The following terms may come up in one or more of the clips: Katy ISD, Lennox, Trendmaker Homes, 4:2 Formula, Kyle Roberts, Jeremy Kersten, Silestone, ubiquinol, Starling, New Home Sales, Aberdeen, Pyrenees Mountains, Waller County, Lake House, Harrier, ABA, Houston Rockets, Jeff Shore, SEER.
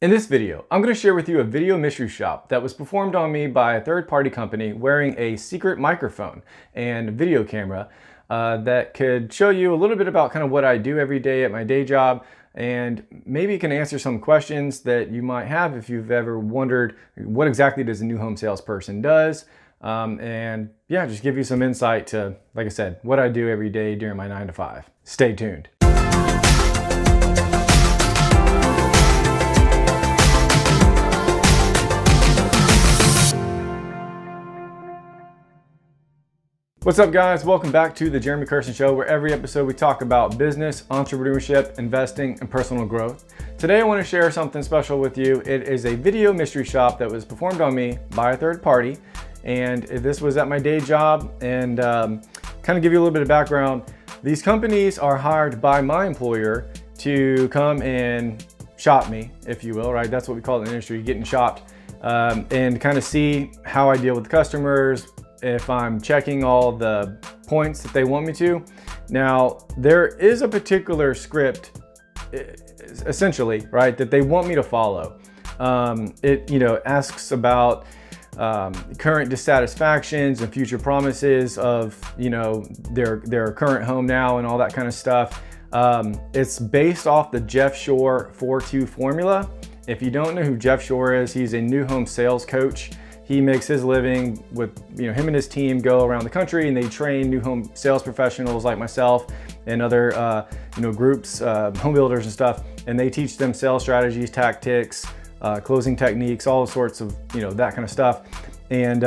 In this video, I'm going to share with you a video mystery shop that was performed on me by a third-party company wearing a secret microphone and video camera that could show you a little bit about kind of what I do every day at my day job, and maybe it can answer some questions that you might have if you've ever wondered what exactly does a new home salesperson does, and yeah, just give you some insight to, like I said, what I do every day during my 9-to-5. Stay tuned. What's up, guys? Welcome back to the Jeremy Kersten Show, where every episode we talk about business, entrepreneurship, investing, and personal growth. Today I want to share something special with you. It is a video mystery shop that was performed on me by a third party, and this was at my day job. And kind of give you a little bit of background. These companies are hired by my employer to come and shop me, if you will, right? That's what we call it in the industry, getting shopped, and kind of see how I deal with customers, if I'm checking all the points that they want me to. Now, there is a particular script, essentially, right, that they want me to follow. It, you know, asks about current dissatisfactions and future promises of, you know, their current home now and all that kind of stuff. It's based off the Jeff Shore 4-2 formula. If you don't know who Jeff Shore is, he's a new home sales coach. He makes his living with, you know, him and his team go around the country and they train new home sales professionals like myself and other, you know, groups, home builders and stuff. And they teach them sales strategies, tactics, closing techniques, all sorts of, you know, that kind of stuff. And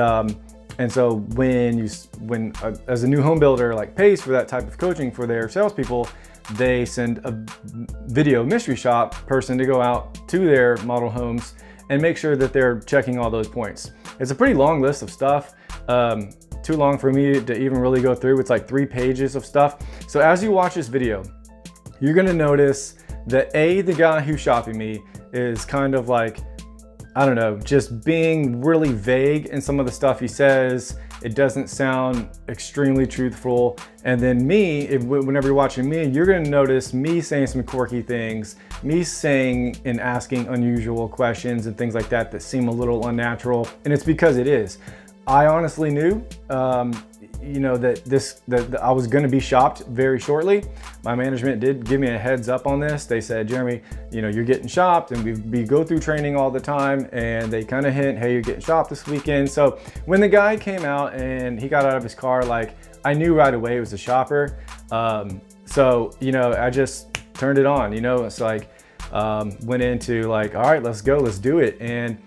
so when as a new home builder like pays for that type of coaching for their salespeople, they send a video mystery shop person to go out to their model homes and make sure that they're checking all those points. It's a pretty long list of stuff. Too long for me to even really go through. It's like 3 pages of stuff. So as you watch this video, you're gonna notice that A, the guy who's shopping me is kind of like, I don't know, just being really vague in some of the stuff he says. It doesn't sound extremely truthful. And then me, whenever you're watching me, you're gonna notice me saying some quirky things, me saying and asking unusual questions and things like that that seem a little unnatural. And it's because it is. I honestly knew, you know, that I was gonna be shopped very shortly. My management did give me a heads up on this. They said, Jeremy, you know, you're getting shopped, and we go through training all the time, and they kind of hint, hey, you're getting shopped this weekend. So when the guy came out and he got out of his car, like, I knew right away it was a shopper. So, you know, I just turned it on, you know, it's like, went into like, all right, let's go, let's do it. And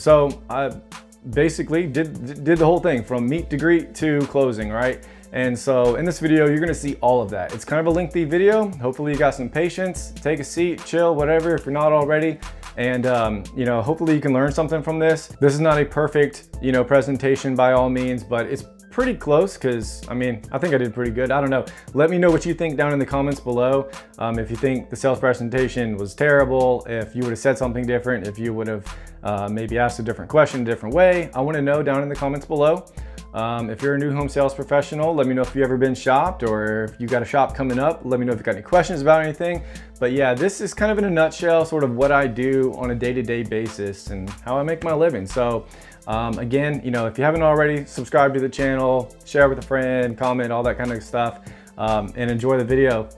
so I basically did the whole thing from meet to greet to closing, right? And so in this video, you're gonna see all of that. It's kind of a lengthy video. Hopefully you got some patience, take a seat, chill, whatever, if you're not already. And you know, hopefully you can learn something from this. This is not a perfect, you know, presentation by all means, but it's pretty close, because I mean, I think I did pretty good. I don't know. Let me know what you think down in the comments below. If you think the sales presentation was terrible, if you would have said something different, if you would have maybe asked a different question, a different way, I want to know down in the comments below. If you're a new home sales professional, let me know if you've ever been shopped, or if you got a shop coming up, let me know if you got any questions about anything. But yeah, this is kind of in a nutshell, sort of what I do on a day-to-day basis and how I make my living. So again, you know, if you haven't already, subscribe to the channel, share with a friend, comment, all that kind of stuff, and enjoy the video.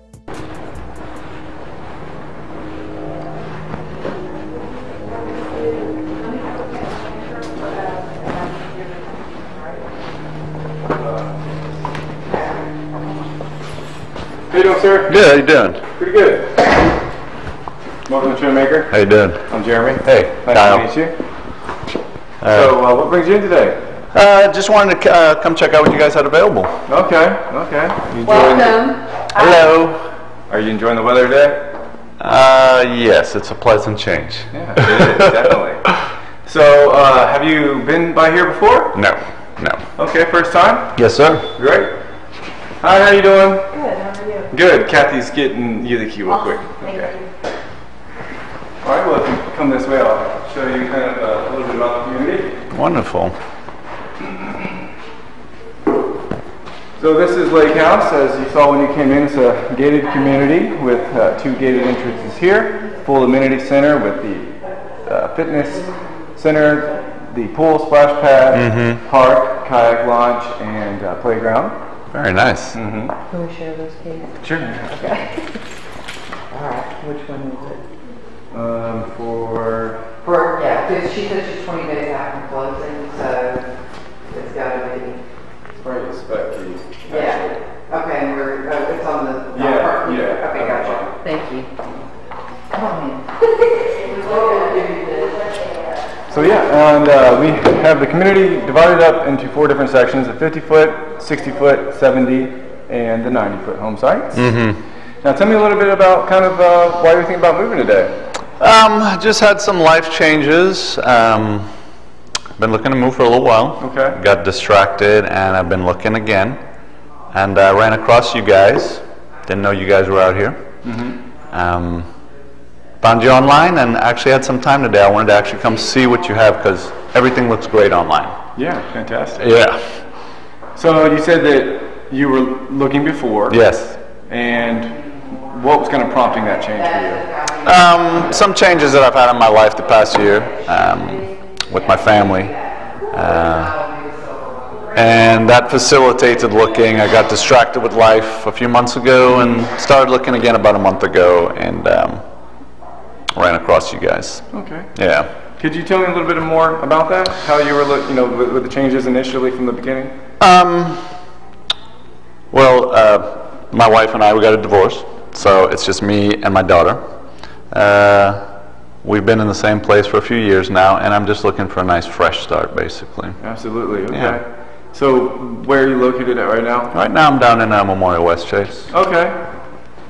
How you doing, sir? Good, how you doing? Pretty good. Welcome to Trendmaker. How you doing? I'm Jeremy. Hey, nice to meet you. So what brings you in today? Just wanted to come check out what you guys had available. Okay, okay. Welcome. Hello. Are you enjoying the weather today? Yes, it's a pleasant change. Yeah, it is, definitely. So have you been by here before? No, no. Okay, first time? Yes, sir. Great. Hi, how you doing? Good, how are you? Good. Kathy's getting you the key real quick. Okay. Thank you. All right, well, if you come this way, I'll show you kind of a little bit about the community. Wonderful. So this is Lake House. As you saw when you came in, it's a gated community with 2 gated entrances here, full amenity center with the fitness center, the pool, splash pad, park, kayak launch, and playground. Very nice. Can we share those pages? Sure. Okay. All right. Which one is it? Yeah, because she said she's 20 days out from closing, so it's got to be. It's probably the spec key. Yeah. Okay, and we're it's on the park. Yeah. Okay, gotcha. Thank you. So yeah, and we have the community divided up into four different sections, the 50-foot, 60-foot, 70, and the 90-foot home sites. Now tell me a little bit about kind of why you're thinking about moving today. Just had some life changes. Been looking to move for a little while. Okay. Got distracted and I've been looking again. And I ran across you guys. Didn't know you guys were out here. Found you online and actually had some time today. I wanted to actually come see what you have because everything looks great online. Yeah, fantastic. Yeah. So you said that you were looking before. Yes. And what was kind of prompting that change for you? Some changes that I've had in my life the past year with my family. And that facilitated looking. I got distracted with life a few months ago and started looking again about a month ago. And ran across you guys. Okay. Yeah. Could you tell me a little bit more about that? How you were, with the changes initially from the beginning? Well, my wife and I, we got a divorce. So it's just me and my daughter. We've been in the same place for a few years now, and I'm just looking for a nice fresh start, basically. Absolutely. Okay. Yeah. So where are you located at right now? Right now I'm down in Memorial West Chase. Okay.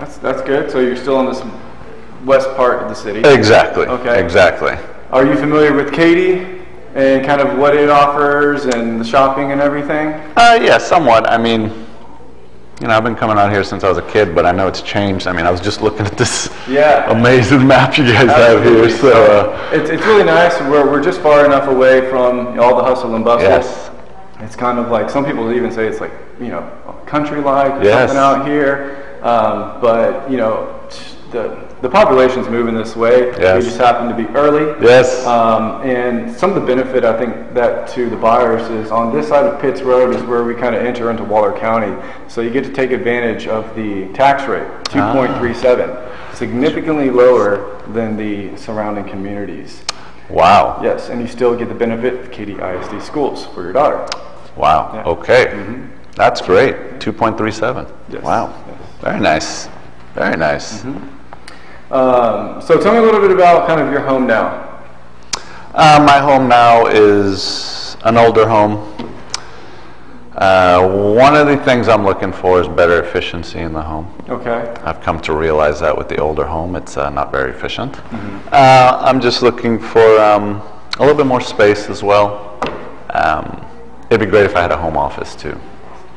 That's good. So you're still in this west part of the city. Exactly. Okay. Exactly. Are you familiar with Katy and kind of what it offers and the shopping and everything? Yeah, somewhat. I mean, you know, I've been coming out here since I was a kid, but I know it's changed. I mean, I was just looking at this amazing map you guys have here. So it's really nice. We're just far enough away from all the hustle and bustle. Yes. It's kind of like some people even say it's like, you know, country-like or something out here. But you know, the population's moving this way. Yes. We just happen to be early. Yes. And some of the benefit, I think, that to the buyers is on this side of Pitts Road is where we kind of enter into Waller County. So you get to take advantage of the tax rate, 2.37, significantly lower than the surrounding communities. Wow. Yes, and you still get the benefit of Katy ISD schools for your daughter. Wow. Yeah. Okay. That's great. 2.37. Yes. Wow. Yes. Very nice. Very nice. So tell me a little bit about kind of your home now. My home now is an older home. One of the things I'm looking for is better efficiency in the home. Okay. I've come to realize that with the older home, it's not very efficient. I'm just looking for a little bit more space as well. It'd be great if I had a home office too.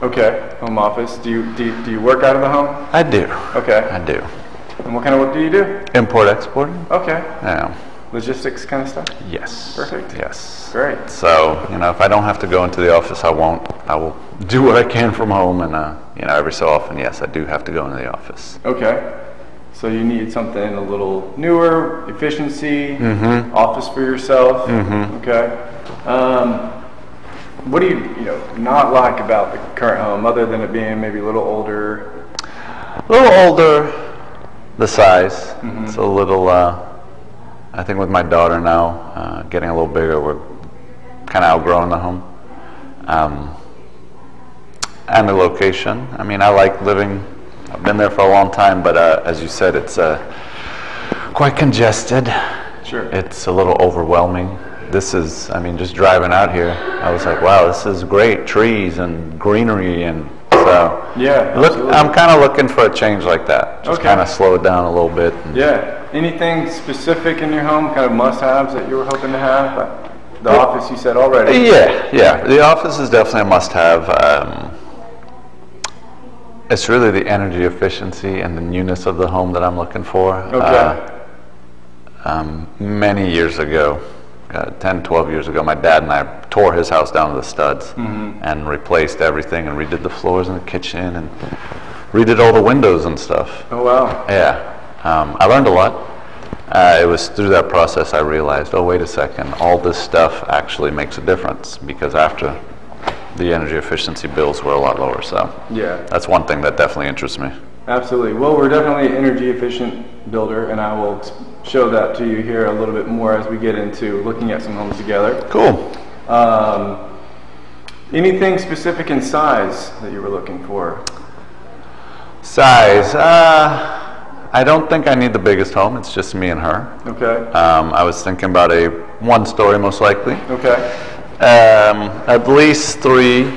Okay, home office. Do you work out of the home? I do. Okay. I do. And what kind of work do you do? Import, export. Okay. Yeah. Logistics kind of stuff? Yes. Perfect. Yes. Great. So, you know, if I don't have to go into the office, I won't. I will do what I can from home and, you know, every so often, yes, I do have to go into the office. Okay. So you need something a little newer, efficiency, office for yourself. Okay. What do you, not like about the current home other than it being maybe a little older? A little older. The size. It's a little... I think with my daughter now, getting a little bigger, we're kind of outgrowing the home. And the location. I mean, I like living, I've been there for a long time, but as you said, it's quite congested. Sure. It's a little overwhelming. This is, I mean, just driving out here, I was like, wow, this is great. Trees and greenery and so. Yeah. I'm kind of looking for a change like that. Just kind of slow it down a little bit. Yeah. Anything specific in your home, kind of must-haves that you were hoping to have? The office you said already. Yeah, yeah. The office is definitely a must-have. It's really the energy efficiency and the newness of the home that I'm looking for. Okay. Many years ago, 10, 12 years ago, my dad and I tore his house down to the studs and replaced everything and redid the floors in the kitchen and redid all the windows and stuff. Oh, wow. Yeah. I learned a lot. It was through that process I realized, oh, wait a second, all this stuff actually makes a difference, because after the energy efficiency bills were a lot lower. So yeah, that's one thing that definitely interests me. Absolutely. Well, we're definitely an energy efficient builder, and I will show that to you here a little bit more as we get into looking at some homes together. Cool. Anything specific in size that you were looking for? Size. I don't think I need the biggest home. It's just me and her. Okay. I was thinking about a one-story, most likely. Okay. At least 3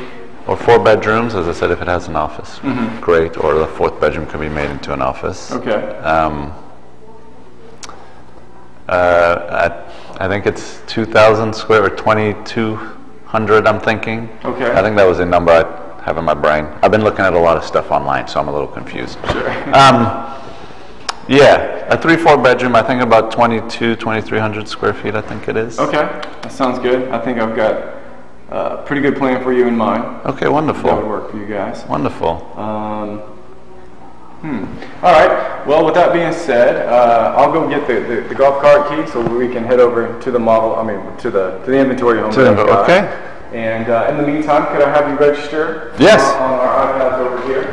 or 4 bedrooms, as I said, if it has an office. Mm-hmm. Great. Or the 4th bedroom can be made into an office. Okay. I think it's 2,000 square or 2,200. I'm thinking. Okay. I think that was a number I have in my brain. I've been looking at a lot of stuff online, so I'm a little confused. Sure. Yeah, a 3-4 bedroom. I think about 2,300 square feet. I think it is. Okay, that sounds good. I think I've got a pretty good plan for you in mind. Okay, wonderful. That would work for you guys. Wonderful. All right. Well, with that being said, I'll go get the golf cart key so we can head over to the model. I mean, to the inventory home. Okay. And in the meantime, could I have you register? Yes. On our iPads over here.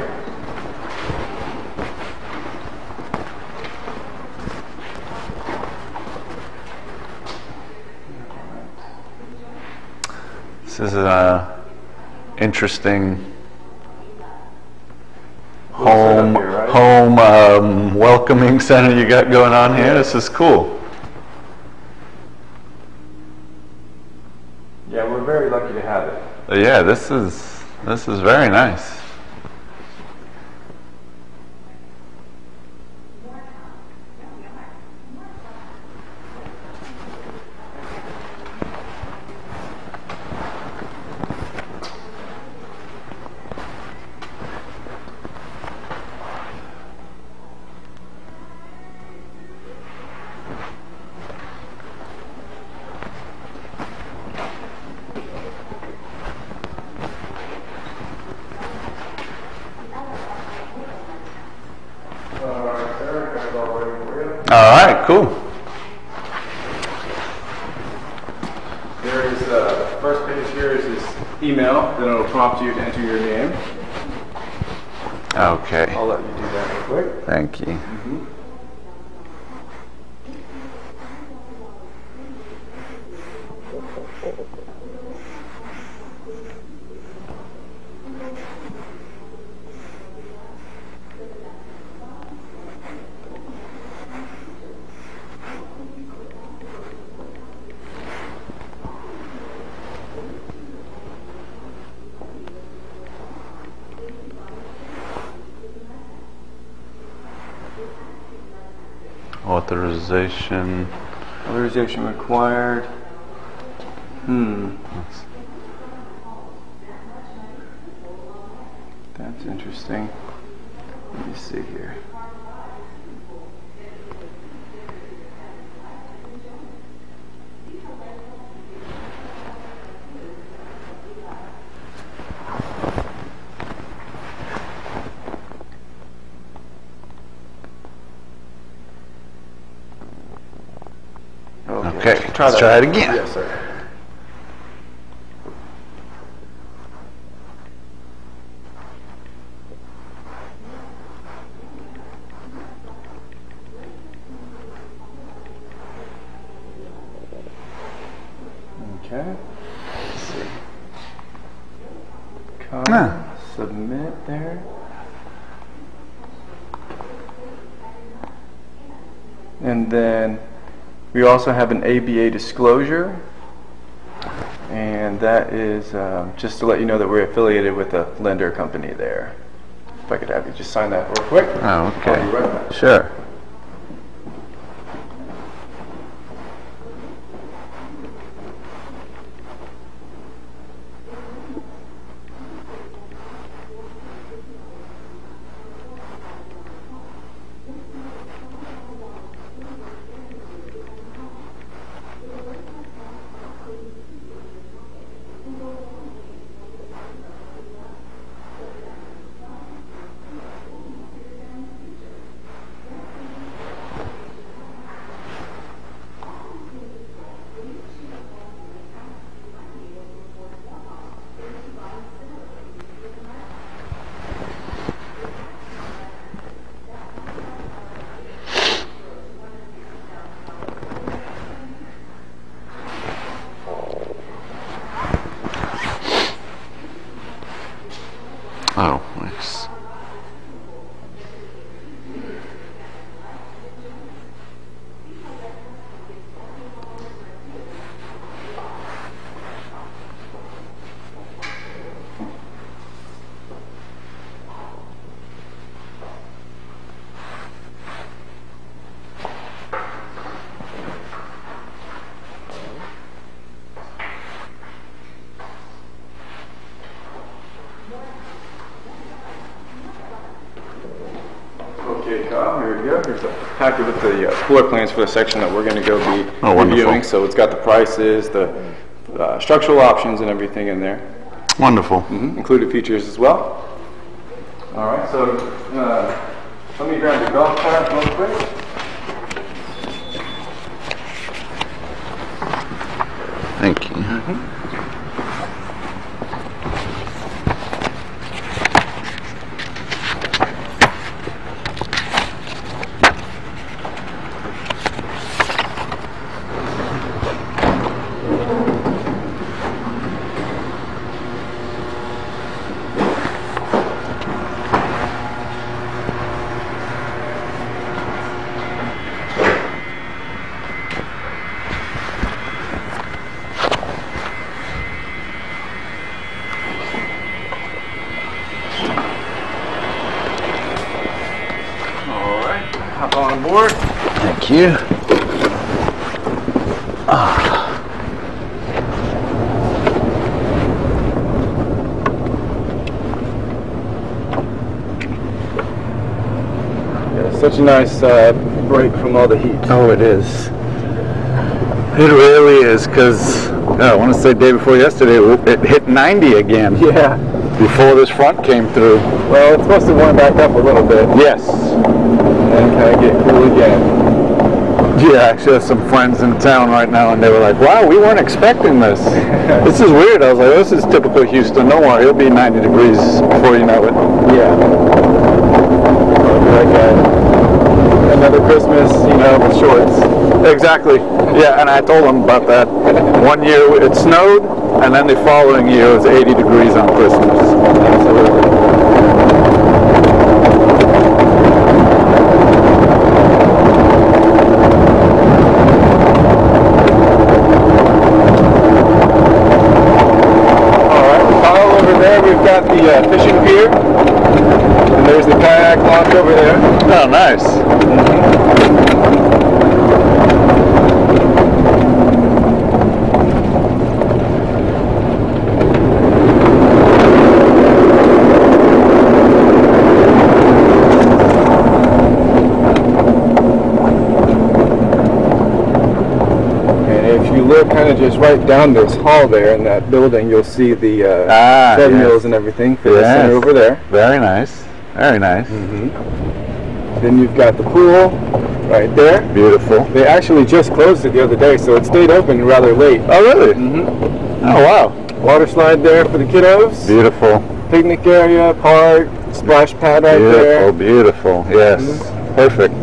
This is an interesting home welcoming center you got going on here. This is cool. Yeah, we're very lucky to have it. Yeah, this is very nice. Cool. There is the first page here is this email that will prompt you to enter your name. Okay. I'll let you do that real quick. Thank you. Mm-hmm. Authorization required. That's interesting. Let me see here. Okay, let's try it again. Yes, sir. Okay. Let's see. Submit there. And then we also have an ABA disclosure, and that is just to let you know that we're affiliated with a lender company there. If I could have you just sign that real quick. Oh, okay. I'll be right back. Sure. packet with the cooler plans for the section that we're going to go be reviewing. So it's got the prices, the structural options, and everything in there. Wonderful. Included features as well. All right, so let me grab the golf cart real quick. Thank you. Thank you. Yeah, such a nice break from all the heat. Oh, it is. It really is, because I want to say day before yesterday it hit 90 again. Yeah. Before this front came through. Well, it's supposed to warm back up a little bit. Yes. And kind of get cool again. Yeah, I actually have some friends in town right now, and they were like, wow, we weren't expecting this. This is weird. I was like, this is typical Houston. No more. It'll be 90 degrees before you know it. Yeah. Like another Christmas, you know, with shorts. Exactly. Yeah, and I told them about that. One year it snowed, and then the following year it was 80 degrees on Christmas. Absolutely. Fishing pier, and there's the kayak lock over there. Oh, nice. Kind of just right down this hall there in that building, you'll see the treadmills and everything for the center over there. Very nice, very nice. Then you've got the pool right there. Beautiful. They actually just closed it the other day, so it stayed open rather late. Oh, really? Oh, wow. Water slide there for the kiddos. Beautiful. Picnic area, park, splash pad right there. Beautiful, beautiful. Yes, perfect.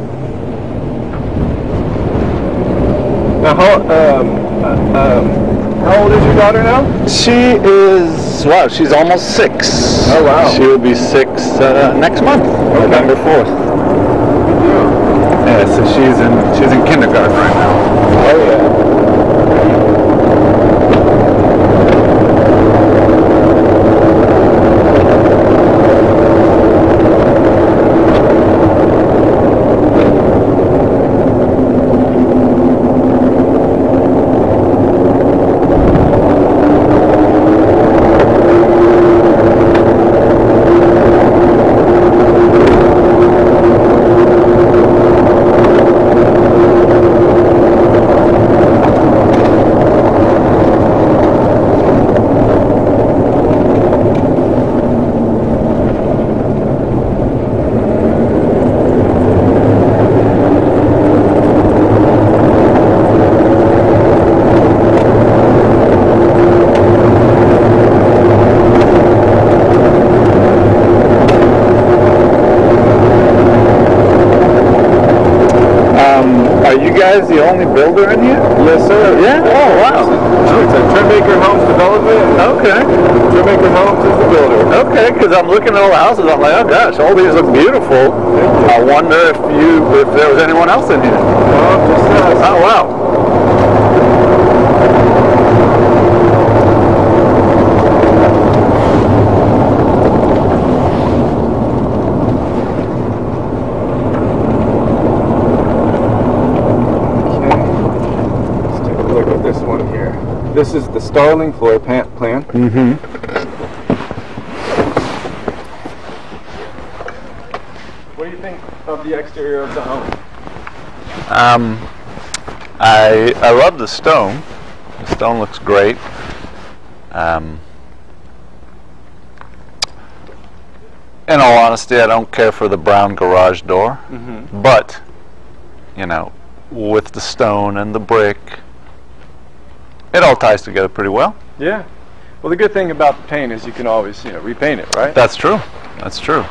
Now, how old is your daughter now? She is, wow, she's almost 6. Oh, wow. She will be 6 next month, November 4th. Good deal. Yeah, so she's in kindergarten right now. Oh, Is the only builder in here? Yes, sir. Yeah? Oh, wow. It's a Trendmaker Homes development. Okay. Trendmaker Homes is the builder. Okay, because I'm looking at all the houses, I'm like, oh gosh, all these look beautiful. I wonder if there was anyone else in here. Oh, just us. Oh, wow. This is the Starling floor plan. What do you think of the exterior of the home? I love the stone. The stone looks great. In all honesty, I don't care for the brown garage door, but you know, with the stone and the brick, it all ties together pretty well. Yeah. Well, the good thing about paint is you can always, you know, repaint it, right? That's true. That's true.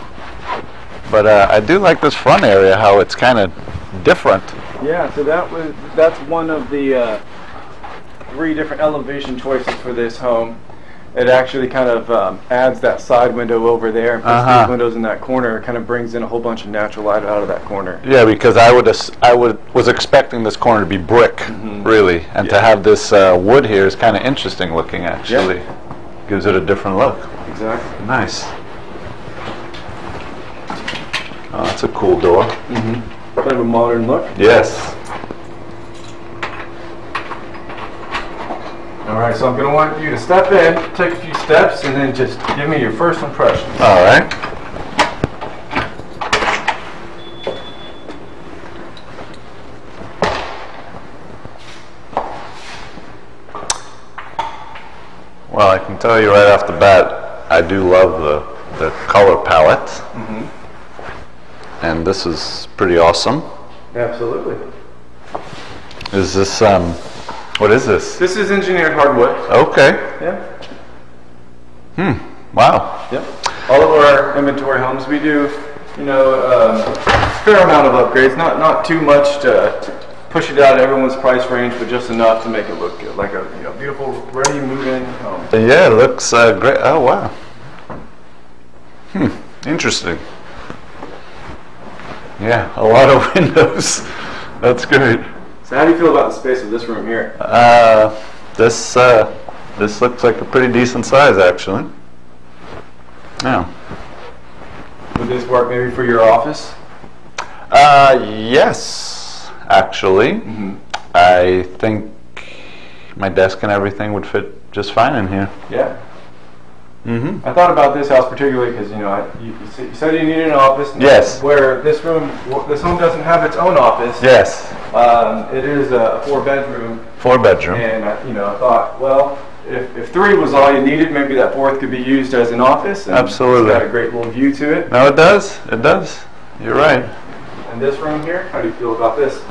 But I do like this front area, how it's kind of different. Yeah. So that's one of the 3 different elevation choices for this home. It actually kind of adds that side window over there and puts these windows in that corner. It kind of brings in a whole bunch of natural light out of that corner. Yeah, because I was expecting this corner to be brick, really, and to have this wood here is kind of interesting looking, actually. Yeah. Gives it a different look. Exactly. Nice. Oh, that's a cool door. Kind of a modern look. Yes. Alright, so I'm going to want you to step in, take a few steps, and then just give me your first impression. Alright. Well, I can tell you right off the bat, I do love the color palette. And this is pretty awesome. Absolutely. Is this, what is this? This is engineered hardwood. Okay. Yeah. Wow. Yep. All of our inventory homes, we do, you know, a fair amount of upgrades. Not too much to push it out of everyone's price range, but just enough to make it look good, like a beautiful, ready move-in home. Yeah, it looks great. Oh wow. Interesting. Yeah, a lot of windows. That's great. So how do you feel about the space of this room here? This looks like a pretty decent size, actually. Yeah. Would this work maybe for your office? Yes, actually. I think my desk and everything would fit just fine in here. Yeah. I thought about this house particularly because, you know, you said you needed an office. Yes. Where this room, this home doesn't have its own office. Yes. It is a 4-bedroom. 4-bedroom. And, you know, I thought, well, if 3 was all you needed, maybe that 4th could be used as an office. And absolutely. It's got a great little view to it. No, it does. It does. You're right. And this room here, how do you feel about this?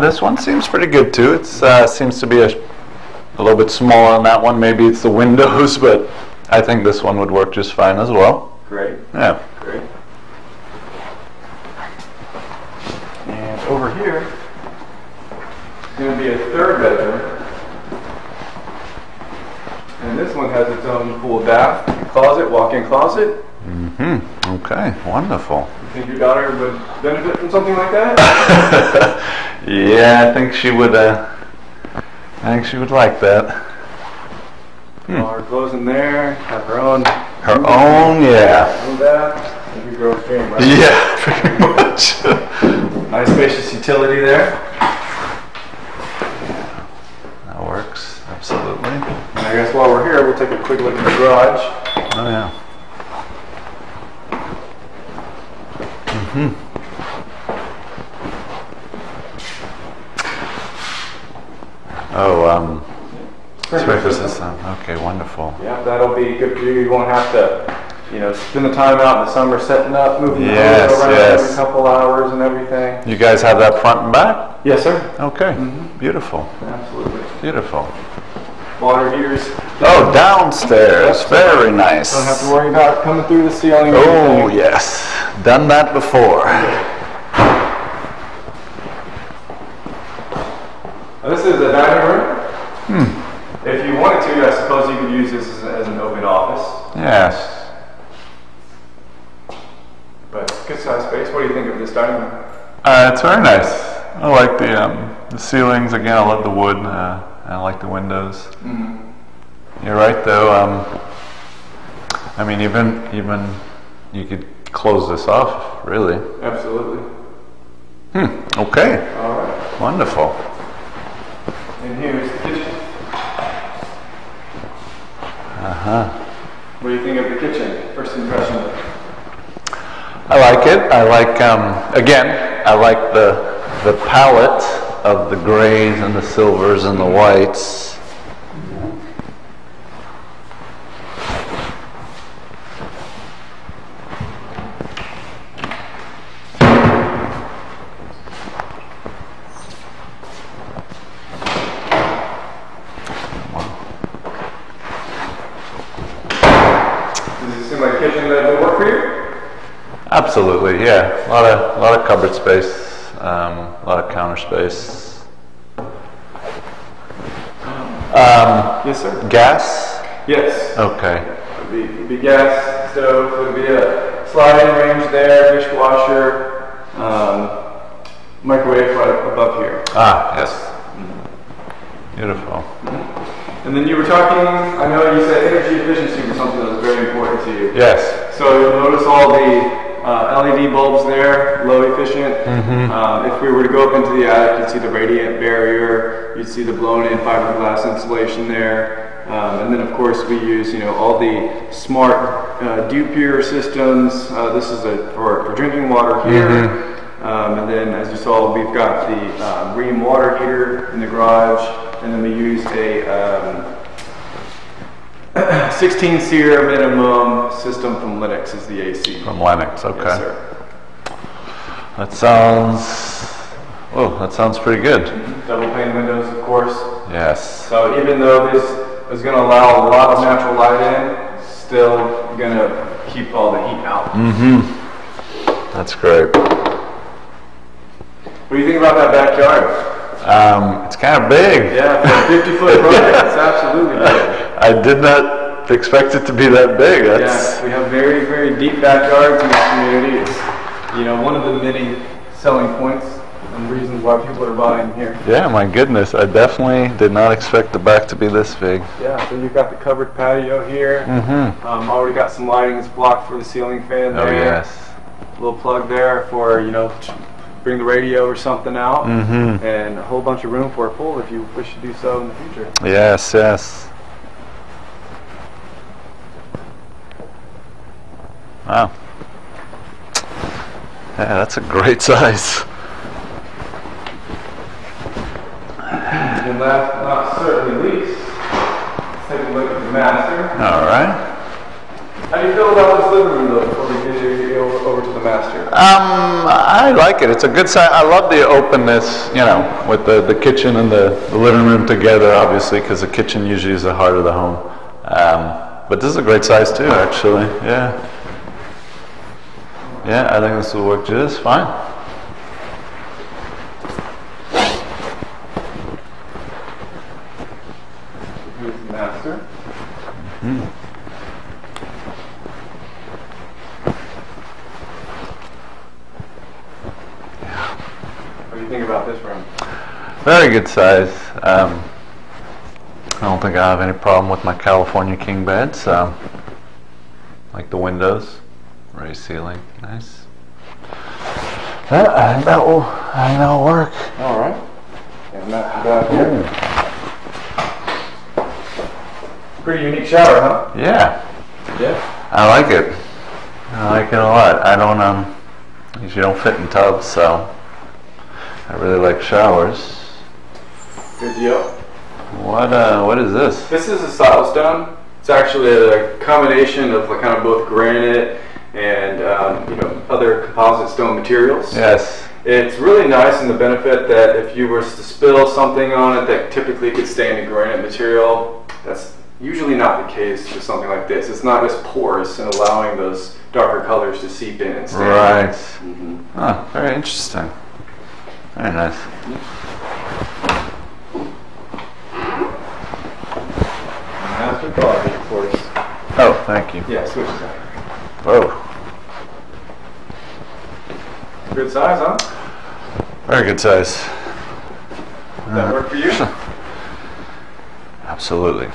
This one seems pretty good, too. It seems to be a little bit smaller on that one. Maybe it's the windows, but I think this one would work just fine as well. Great. Yeah. Great. And over here, it's going to be a 3rd bedroom. And this one has its own full bath, closet, walk-in closet. Okay. Wonderful. You think your daughter would benefit from something like that? Yeah, I think she would. I think she would like that. All her clothes in there, have her own. Her own, yeah. You grow a game, right? Yeah, pretty much. Nice spacious utility there. That works, absolutely. And I guess while we're here, we'll take a quick look at the garage. Oh, yeah. Oh, okay, wonderful. Yeah, that'll be good for you. You won't have to, you know, spend the time out in the summer setting up, moving around every couple hours and everything. You guys have that front and back? Yes, sir. Okay, beautiful. Absolutely. Beautiful. Water heaters. Oh, downstairs. Very nice. Don't have to worry about it coming through the ceiling. Oh, yes. Done that before. This is a dining room. If you wanted to, I suppose you could use this as an open office. Yes. But it's a good size space. What do you think of this dining room? It's very nice. I like the ceilings. Again, I love the wood. I like the windows. You're right, though. I mean, even you could close this off, really. Absolutely. Okay. All right. Wonderful. And here's the kitchen. What do you think of the kitchen? First impression? I like it. I like, again, I like the palette of the grays and the silvers and the whites. Absolutely, yeah. A lot of cupboard space, a lot of counter space. Yes, sir. Gas? Yes. Okay. It'd be gas stove. It would be a sliding range there, dishwasher, microwave right above here. Ah, yes. Mm-hmm. Beautiful. Mm-hmm. And then you were talking, I know you said energy efficiency was something that was very important to you. Yes. So you'll notice all the LED bulbs there, low efficient. Mm-hmm. If we were to go up into the attic, you'd see the radiant barrier, you'd see the blown-in fiberglass insulation there, and then of course we use, all the smart dew pure systems. This is for drinking water here, mm-hmm. And then as you saw, we've got the ream water heater in the garage, and then we use a 16 SEER minimum system from Lennox is the AC. From Lennox, okay. Yes, sir. That sounds pretty good. Double pane windows, of course. Yes. So even though this is going to allow a lot of natural light in, it's still going to keep all the heat out. Mm-hmm. That's great. What do you think about that backyard? It's kind of big. Yeah, for a 50-foot project, it's absolutely big. I did not expect it to be that big. Yeah, we have very, very deep backyards in the community. It's, one of the many selling points and reasons why people are buying here. Yeah, my goodness, I definitely did not expect the back to be this big. Yeah, so you've got the covered patio here. Mm-hmm. Already got some lighting that's blocked for the ceiling fan there. Oh, yes. A little plug there for, bring the radio or something out, mm-hmm. and a whole bunch of room for a pool if you wish to do so in the future. Yes, yes. Wow. Yeah, that's a great size. And last but not certainly least, let's take a look at the master. All right. How do you feel about this living room though, before we get over to the master? I like it. It's a good size. I love the openness, with the kitchen and the living room together, obviously, because the kitchen usually is the heart of the home. But this is a great size too, actually. Yeah. Yeah, I think this will work just fine. Here's the master. Mm-hmm. Think about this room. Very good size. I don't think I have any problem with my California king bed, so like the windows, raised ceiling, nice. Yeah, I think that'll work. All right. And that's about here. Pretty unique shower, huh? Yeah. Yeah. I like it. I like it a lot. I don't usually don't fit in tubs, so. I really like showers. Good deal. What is this? This is a silestone. It's actually a combination of kind of both granite and other composite stone materials. Yes. It's really nice in the benefit that if you were to spill something on it that typically could stain a granite material, that's usually not the case for something like this. It's not as porous and allowing those darker colors to seep in and stain. Right. Mm-hmm. Huh, very interesting. Very nice. Master coffee, of course. Oh, thank you. Yeah, switch side. Whoa. Good size, huh? Very good size. Does that work for you? Absolutely.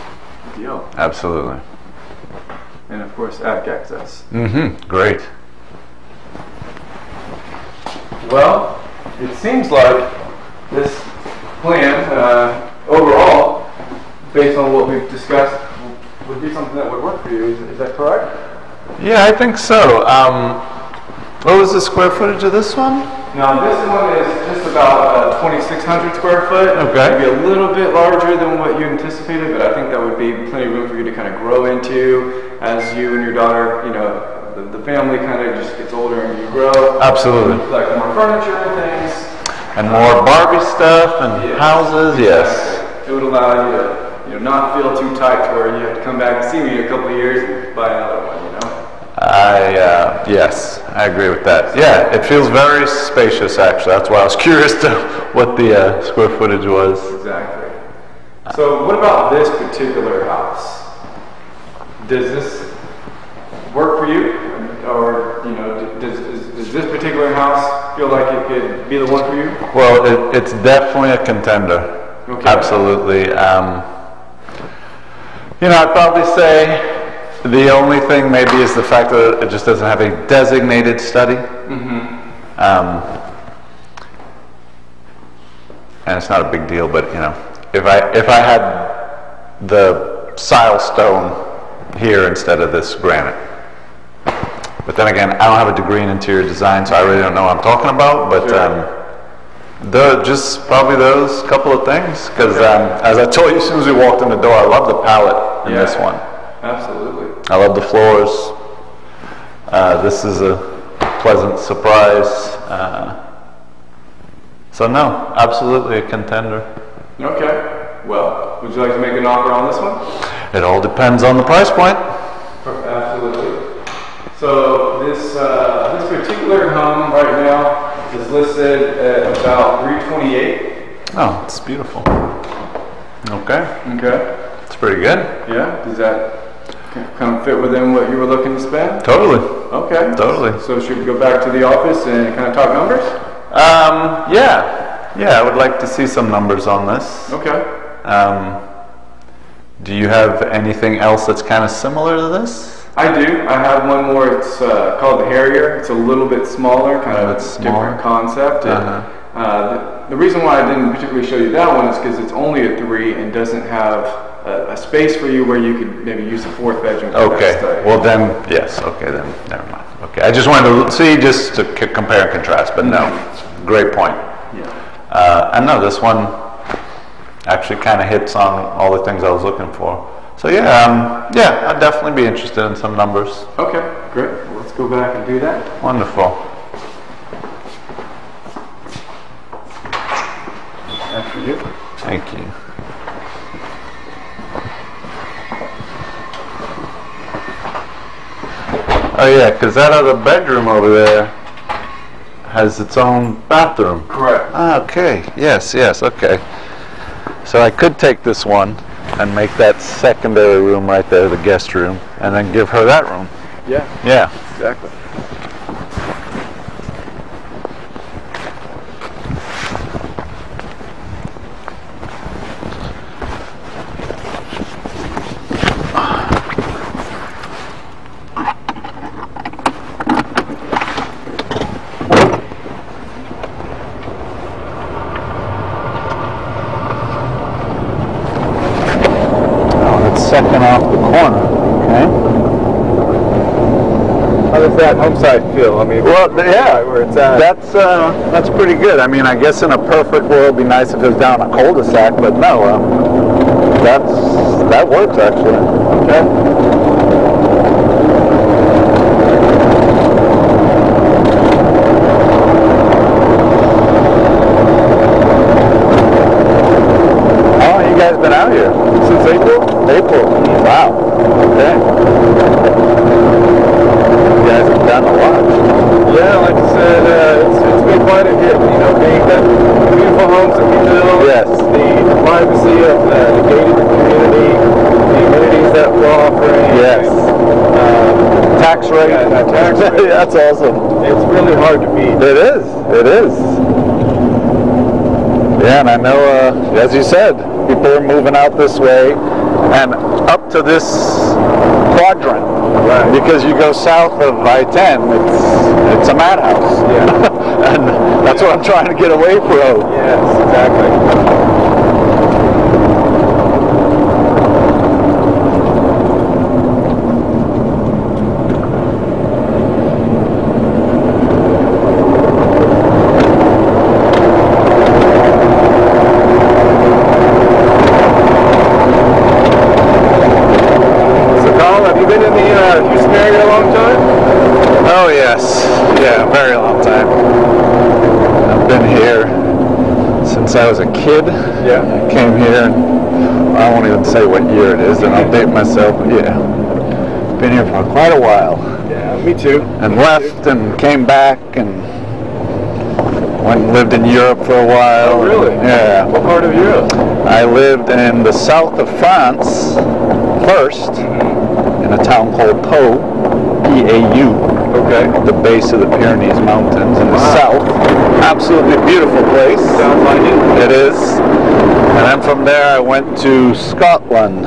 Good deal. Absolutely. And of course, attic access. Mm-hmm. Great. Well, it seems like this plan, overall, based on what we've discussed, would be something that would work for you. Is that correct? Yeah, I think so. What was the square footage of this one? Now this one is just about 2,600 square foot. Okay. Maybe a little bit larger than what you anticipated, but I think that would be plenty of room for you to kind of grow into as you and your daughter, you know, the family kind of just gets older and you grow. Absolutely. Like more furniture and things. And more Barbie stuff and yes, houses, yes. Exactly. It would allow you to, you know, not feel too tight to where you have to come back and see me in a couple of years and buy another one, you know? Yes, I agree with that. Yeah, it feels very spacious, actually. That's why I was curious to what the square footage was. Exactly. So what about this particular house? Does this work for you? Or, you know, does this particular house feel like it could be the one for you? Well, it's definitely a contender. Okay. Absolutely. You know, I'd probably say the only thing maybe is the fact that it just doesn't have a designated study. Mm-hmm. And it's not a big deal, but you know, if I had the sile stone here instead of this granite. But then again, I don't have a degree in interior design, so I really don't know what I'm talking about. But sure. Just probably those couple of things, because as I told you as soon as we walked in the door, I love the palette in this one. Absolutely. I love the floors. This is a pleasant surprise. So no, absolutely a contender. Okay. Well, would you like to make an offer on this one? It all depends on the price point. Absolutely. So this particular home right now is listed at about 328. Oh, it's beautiful. Okay. Okay. It's pretty good. Yeah. Does that kind of fit within what you were looking to spend? Totally. Okay. Totally. So should we go back to the office and kind of talk numbers? Yeah. Yeah, I would like to see some numbers on this. Okay. Do you have anything else that's kind of similar to this? I do. I have one more. It's called the Harrier. It's a little bit smaller, kind of a different concept. Uh-huh. The reason why I didn't particularly show you that one is because it's only a 3 and doesn't have a space for you where you could maybe use a 4th bedroom. Okay. Well then, yes. Okay then, never mind. Okay. I just wanted to see just to compare and contrast, but no, great point. Yeah. And no, this one actually kind of hits on all the things I was looking for. So yeah, I'd definitely be interested in some numbers. Okay, great. Well, let's go back and do that. Wonderful. After you. Thank you. Oh yeah, because that other bedroom over there has its own bathroom. Correct. Ah, okay. Yes. Yes. Okay. So I could take this one and make that secondary room right there, the guest room, and then give her that room. Yeah. Yeah. Exactly. Feel. I mean, well, yeah, where it's at. That's pretty good. I mean, I guess in a perfect world, it'd be nice if it goes down a cul-de-sac, but no, that works actually. Okay. That's awesome. It's really hard to beat. It is. It is. Yeah, and I know, as you said, people are moving out this way and up to this quadrant. Right. Because you go south of I-10, it's a madhouse. Yeah. And that's what I'm trying to get away from. Yes, exactly. kid. Yeah. I came here, and I won't even say what year it is, and I'll date myself. Yeah. Been here for quite a while. Yeah, me too. And left and came back and went and lived in Europe for a while. Oh, really? And, yeah. What part of Europe? I lived in the south of France first, in a town called Pau, P-A-U. Okay. At the base of the Pyrenees Mountains in the south. Absolutely beautiful place. Sounds like it. It is. And then from there I went to Scotland,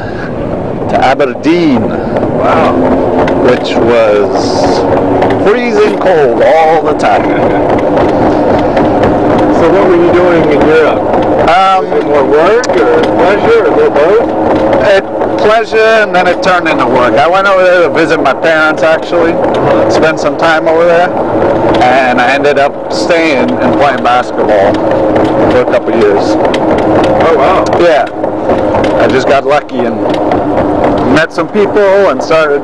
to Aberdeen. Wow. Which was freezing cold all the time. So what were you doing in Europe? Was it more work or pleasure or a little both? Pleasure, and then it turned into work. I went over there to visit my parents, actually. Spent some time over there, and I ended up staying and playing basketball for a couple of years. Oh, wow. Yeah. I just got lucky and met some people and started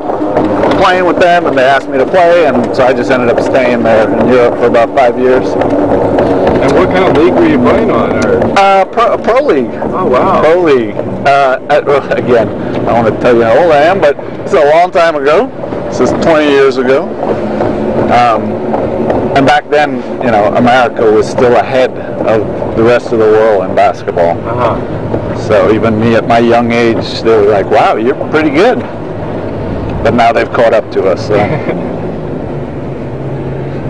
playing with them, and they asked me to play, and so I just ended up staying there in Europe for about 5 years. And what kind of league were you playing on? Or? Pro league. Oh, wow. Pro league. Again, I want to tell you how old I am, but it's a long time ago. This is 20 years ago. And back then, you know, America was still ahead of the rest of the world in basketball. Uh-huh. So even me at my young age, they were like, wow, you're pretty good. But now they've caught up to us. So.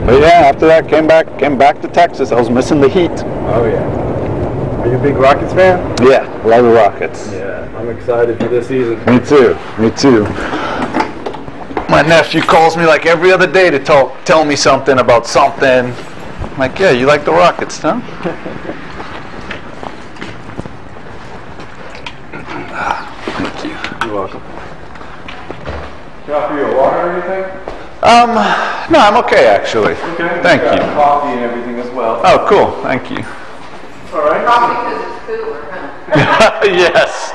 But yeah, after that, came back to Texas. I was missing the heat. Oh yeah. Are you a big Rockets fan? Yeah, love the Rockets. Yeah, I'm excited for this season. Me too. Me too. My nephew calls me like every other day to tell me something about something. I'm like, yeah, you like the Rockets, huh? Thank you. You're welcome. Coffee or water or anything? No, I'm okay actually. Okay. Thank you. Coffee and everything as well. Oh, cool. Thank you. All right. Coffee because it's cooler, huh? Yes.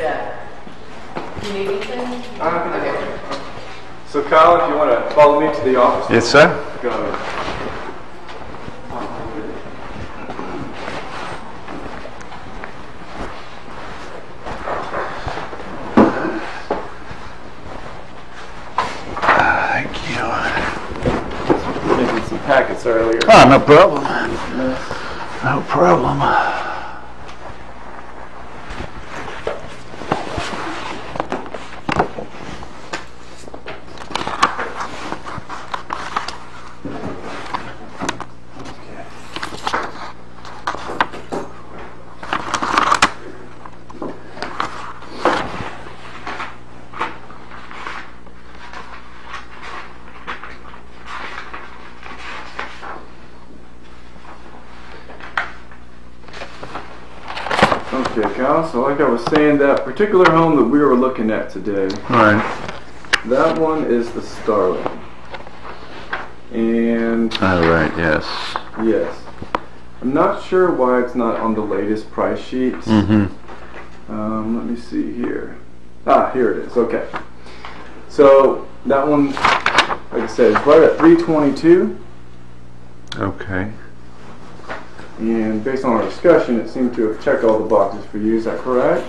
Yeah. Do you need anything? Okay. So, Kyle, if you want to follow me to the office. Yes, sir. Go ahead. Packets earlier. Oh, no problem. No problem. So like I was saying, that particular home that we were looking at today, right. That one is the Starling. And... Oh, right, yes. Yes. I'm not sure why it's not on the latest price sheets. Mm-hmm. Let me see here. Ah, here it is, okay. So that one, like I said, is right at $322. Okay. And based on our discussion, it seemed to have checked all the boxes for you. Is that correct?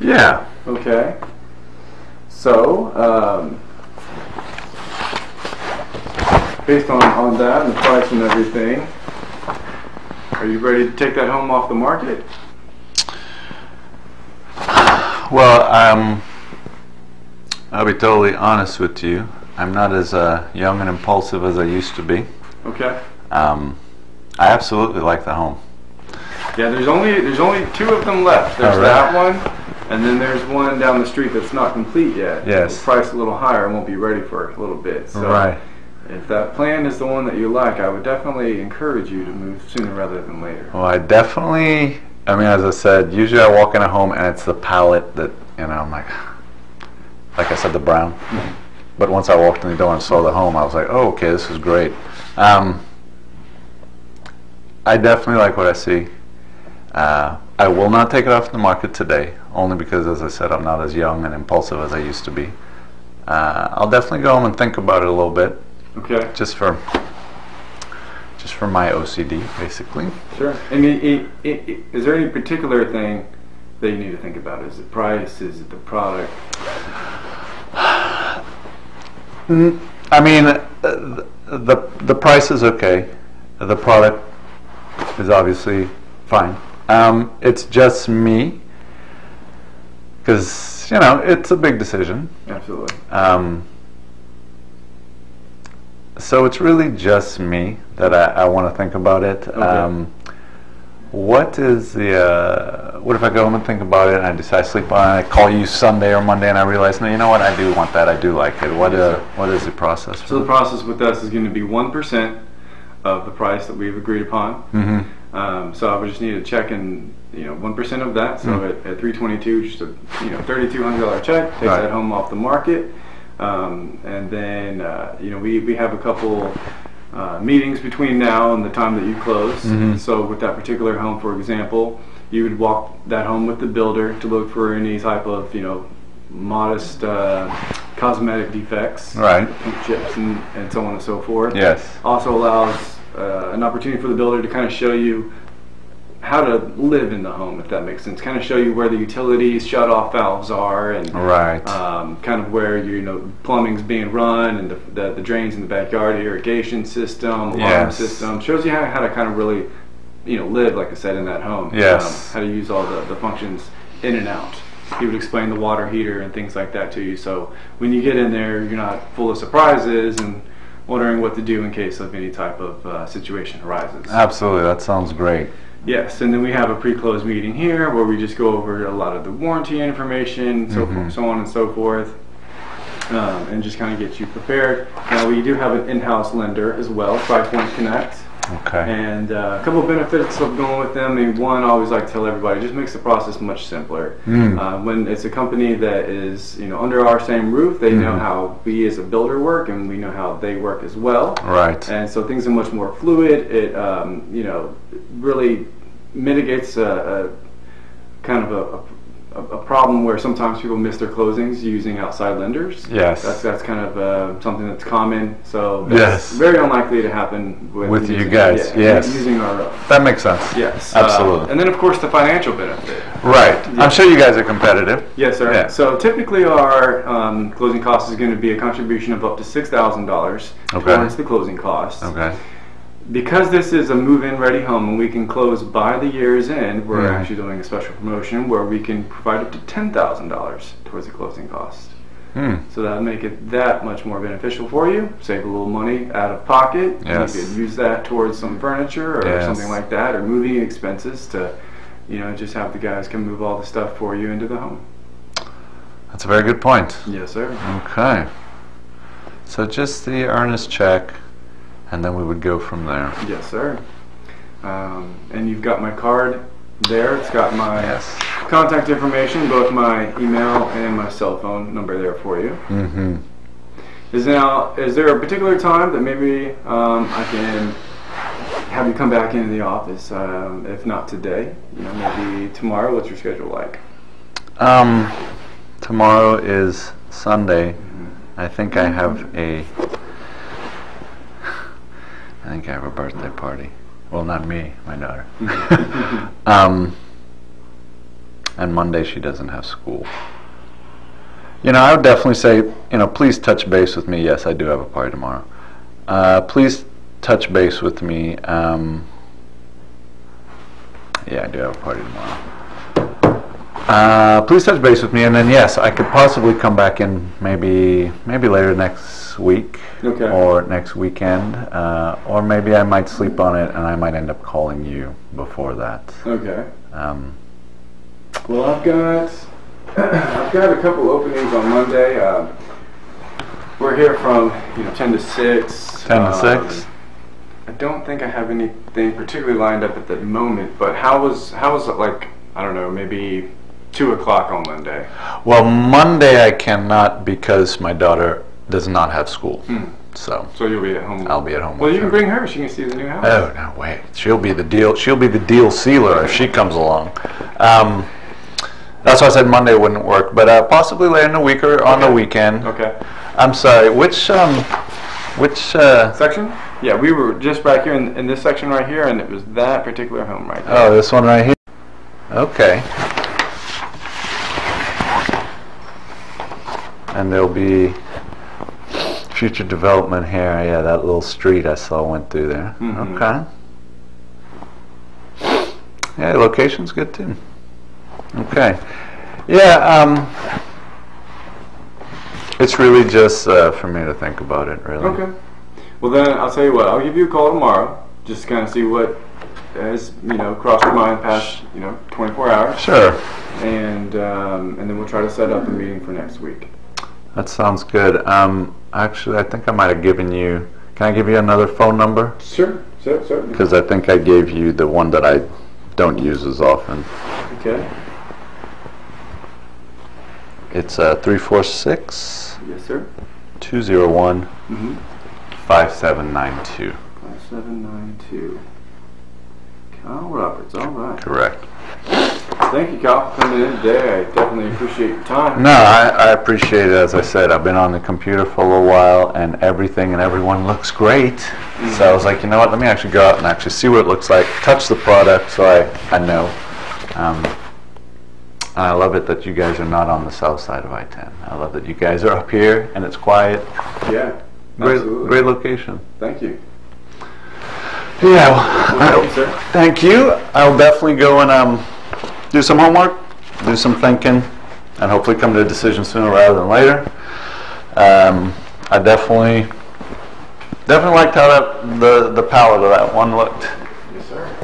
Yeah. Okay. So, based on that and the price and everything, are you ready to take that home off the market? Well, I'll be totally honest with you. I'm not as young and impulsive as I used to be. Okay. I absolutely like the home. Yeah, there's only two of them left. There's that one, and then there's one down the street that's not complete yet. Yes. It's priced a little higher and won't be ready for a little bit. So right. If that plan is the one that you like, I would definitely encourage you to move sooner rather than later. Well, I mean, as I said, usually I walk in a home and it's the palette that, you know, I'm like I said, the brown. Mm-hmm. But once I walked in the door and saw the home, I was like, oh, okay, this is great. I definitely like what I see. I will not take it off the market today, only because, as I said, I'm not as young and impulsive as I used to be. I'll definitely go home and think about it a little bit. Okay. Just for just for my OCD, basically. Sure. And is there any particular thing that you need to think about? Is it price? Is it the product? I mean, the price is okay. The product is obviously fine. It's just me, because you know it's a big decision. Absolutely. So it's really just me that I want to think about it. Okay. What is the, what if I go home and think about it and I decide to sleep on it, I call you Sunday or Monday and I realize, no, you know what, I do want that, I do like it. What is the process? So the process with us is going to be 1% of the price that we've agreed upon. Mm-hmm. So I would just need to check in, you know, 1% of that. So mm-hmm. at $322, just a, you know, $3,200 check, takes that home off the market. And then, you know, we have a couple... meetings between now and the time that you close. Mm-hmm. So with that particular home, for example, you would walk that home with the builder to look for any type of, you know, modest cosmetic defects, right? Chips and so on and so forth. Yes. Also allows an opportunity for the builder to kind of show you how to live in the home, if that makes sense. Kind of show you where the utilities, shut-off valves are, and right. Kind of where you know plumbing's being run, and the drains in the backyard, irrigation system, alarm system. Shows you how to kind of really, you know, live, like I said, in that home. Yes. How to use all the functions in and out. He would explain the water heater and things like that to you. So when you get in there, you're not full of surprises and wondering what to do in case of any type of situation arises. Absolutely, that sounds great. Yes, and then we have a pre-close meeting here where we just go over a lot of the warranty information, so on and so forth, and just kind of get you prepared. Now, we do have an in-house lender as well, Five Point Connect. Okay. And a couple of benefits of going with them. I mean, one, I always like to tell everybody, it just makes the process much simpler. Mm. When it's a company that is, you know, under our same roof, they know how we as a builder work, and we know how they work as well. Right. And so things are much more fluid. It, you know, really mitigates a kind of a problem where sometimes people miss their closings using outside lenders. Yes. That's kind of something that's common. So that's very unlikely to happen with you guys. Using our that makes sense. Yes. Absolutely. And then of course the financial benefit. Right. Yes. I'm sure you guys are competitive. Yes, sir. Yeah. So typically our closing cost is going to be a contribution of up to $6,000 towards the closing cost. Okay. Because this is a move-in ready home and we can close by the year's end, we're actually doing a special promotion where we can provide up to $10,000 towards the closing cost. So that'll make it that much more beneficial for you, save a little money out of pocket. Yes. You could use that towards some furniture or something like that, or moving expenses to, you know, just have the guys come move all the stuff for you into the home. That's a very good point. Yes, sir. Okay. So just the earnest check. And then we would go from there. Yes, sir. And you've got my card there. It's got my contact information, both my email and my cell phone number there for you. Mm-hmm. Is there a particular time that maybe I can have you come back into the office? If not today, you know, maybe tomorrow. What's your schedule like? Tomorrow is Sunday. Mm-hmm. I think I have a... I have a birthday party. Well, not me, my daughter. And Monday she doesn't have school. You know, I would definitely say, you know, please touch base with me. Yes, I do have a party tomorrow. Please touch base with me. Yeah, I do have a party tomorrow. Please touch base with me, and then yes, I could possibly come back in maybe later next week. Okay. Or next weekend, or maybe I might sleep on it, and I might end up calling you before that. Okay. Well, I've got a couple openings on Monday. We're here from 10 to 6. 10 to 6. I don't think I have anything particularly lined up at the moment. But how was it, like, I don't know, maybe 2 o'clock on Monday? Well, Monday I cannot because my daughter does not have school. So you'll be at home. I'll be at home. Well, you can bring her. She can see the new house. Oh no way! She'll be the deal. She'll be the deal sealer if she comes along. That's why I said Monday wouldn't work, but possibly later in the week or on the weekend. Okay. I'm sorry. Which section? Yeah, we were just back here in this section right here, and it was that particular home right there. Oh, this one right here? Okay. And there'll be future development here. Yeah, that little street I saw went through there. Mm-hmm. Okay. Yeah, the location's good too. Okay. Yeah, it's really just for me to think about it, really. Okay. Well, then I'll tell you what. I'll give you a call tomorrow, just to kind of see what has, you know, crossed your mind past, you know, 24 hours. Sure. And then we'll try to set up a meeting for next week. That sounds good. Actually, I think I might have given you. Can I give you another phone number? Sure. Sure. Because I think I gave you the one that I don't use as often. Okay. It's 346. Yes, sir. 201. 5792. 5792. Kyle Roberts. All right. Correct. Thank you, Kyle, for coming in today. I definitely appreciate your time. No, I appreciate it. As I said, I've been on the computer for a little while, and everything and everyone looks great. Mm-hmm. So I was like, you know what? Let me actually go out and actually see what it looks like. Touch the product, so I know. And I love it that you guys are not on the south side of I-10. I love that you guys are up here and it's quiet. Yeah, great location. Thank you. Yeah, well, thank you, sir. Thank you. I'll definitely go and do some homework, do some thinking, and hopefully come to a decision sooner rather than later. I definitely liked how that the palette of that one looked. Yes, sir.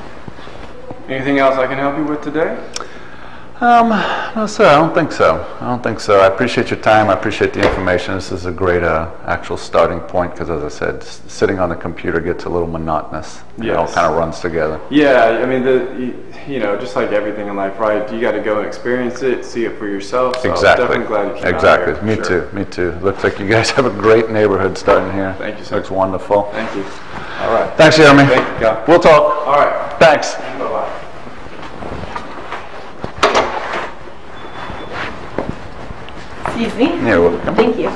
Anything else I can help you with today? No, sir, I don't think so. I appreciate your time. I appreciate the information. This is a great actual starting point because, as I said, sitting on the computer gets a little monotonous. Yes. It all kind of runs together. Yeah, I mean, you know, just like everything in life, right? You got to go and experience it, see it for yourself. So exactly. I'm definitely glad you came exactly. Out here, me sure. too. Me too. Looks like you guys have a great neighborhood starting here. Thank you, sir. Looks wonderful. Thank you. All right. Thanks, Jeremy. Thank you, God. We'll talk. All right. Thanks. Bye-bye. Excuse me. You're welcome. Thank you.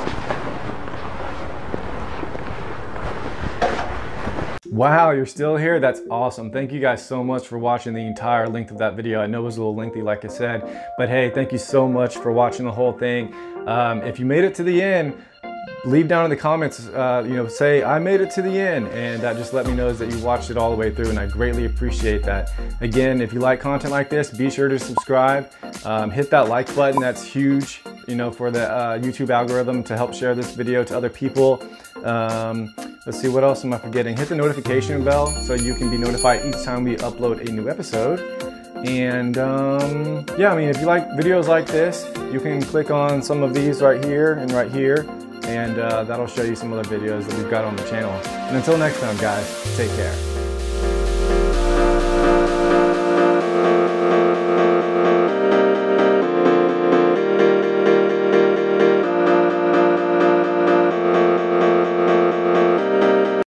Wow, you're still here? That's awesome. Thank you guys so much for watching the entire length of that video. I know it was a little lengthy, like I said, but hey, thank you so much for watching the whole thing. If you made it to the end, leave down in the comments, you know, say, I made it to the end, and that just let me know that you watched it all the way through, and I greatly appreciate that. Again, if you like content like this, be sure to subscribe, hit that like button, that's huge, you know, for the YouTube algorithm to help share this video to other people. Let's see, what else am I forgetting? Hit the notification bell so you can be notified each time we upload a new episode. And yeah, I mean, if you like videos like this, you can click on some of these right here and right here. And that'll show you some other videos that we've got on the channel. And until next time, guys, take care.